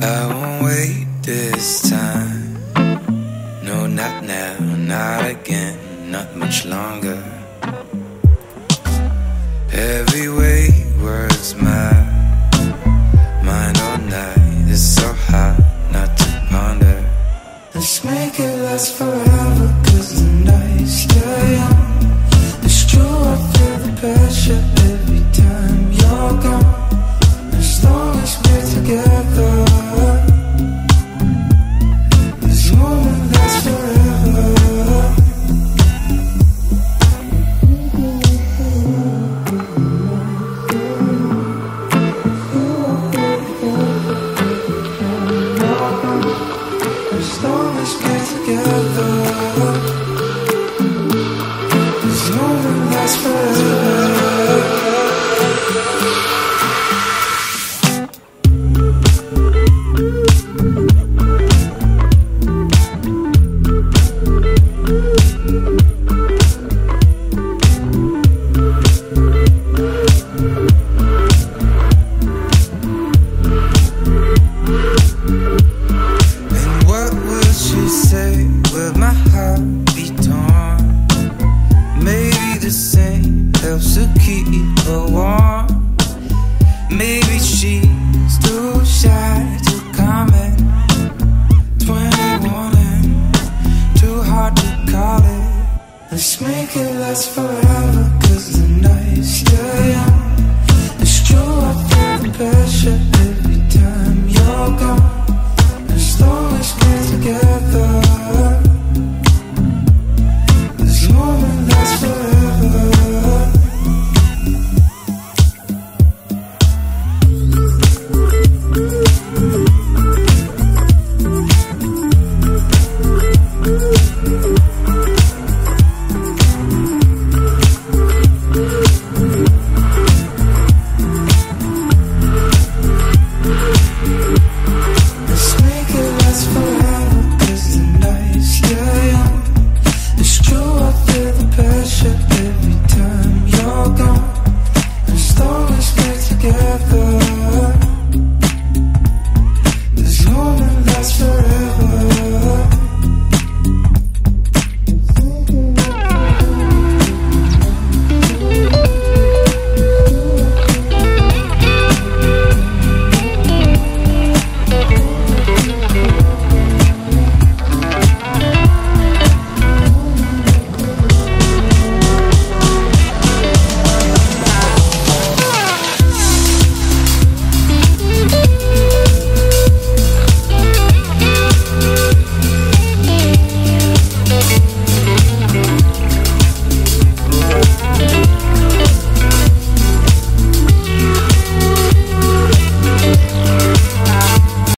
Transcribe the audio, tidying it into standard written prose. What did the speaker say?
I won't wait this time. No, not now, not again, not much longer. Every way works mine, mine all night. It's so hard not to ponder. Let's make it last forever, 'cause the night's still young. It's true, I feel the pressure every time you're gone. As long as we're together, this moment lasts forever. As long as we're together, this moment lasts forever. Let's make it last forever.